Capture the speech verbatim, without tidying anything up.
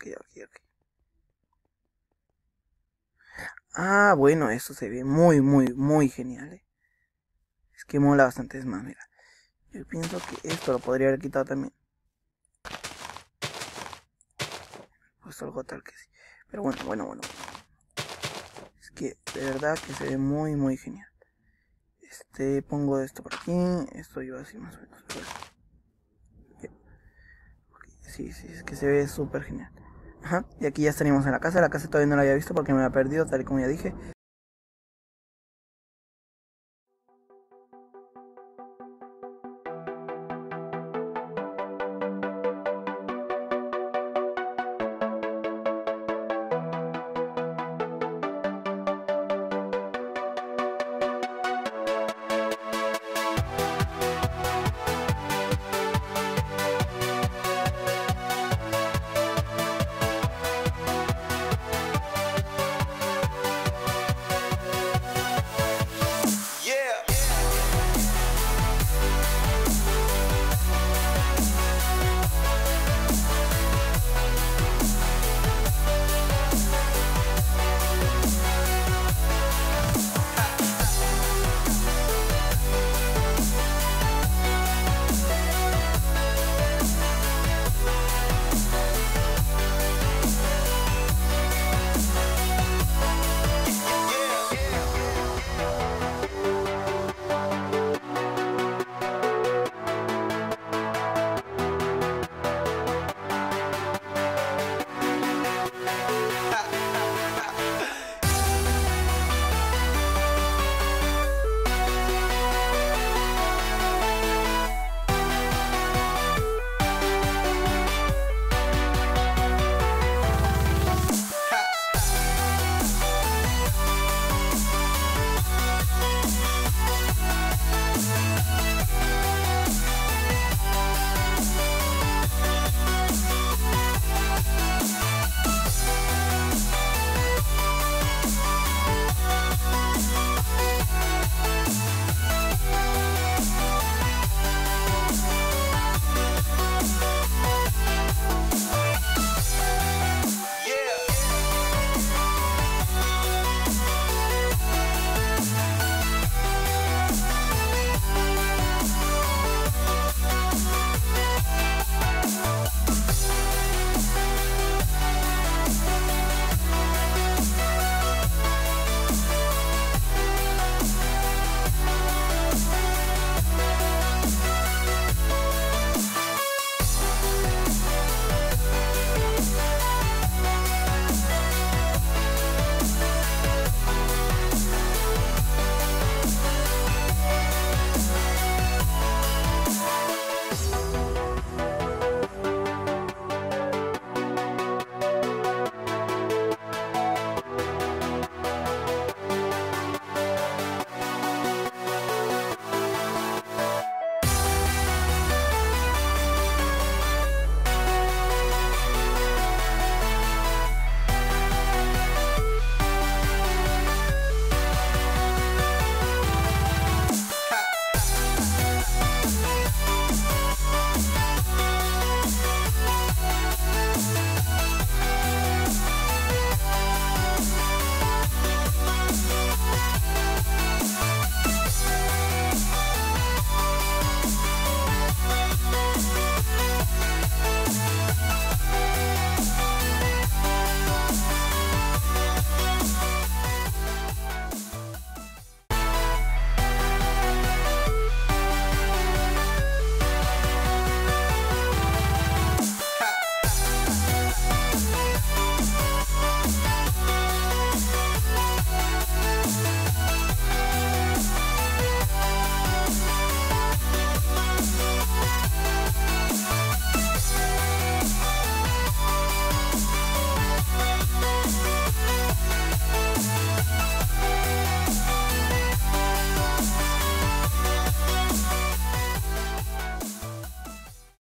ok, ok, ok. Ah, bueno, esto se ve muy, muy, muy genial, ¿eh? Es que mola bastante. Es más, mira, yo pienso que esto lo podría haber quitado también. Pues algo tal que sí. Pero bueno, bueno, bueno. Es que de verdad que se ve muy, muy genial. Este, pongo esto por aquí. Esto lleva así más o menos. Yeah. Okay, sí, sí, es que se ve súper genial. Ajá, y aquí ya estaríamos en la casa. La casa todavía no la había visto porque me había perdido, tal y como ya dije.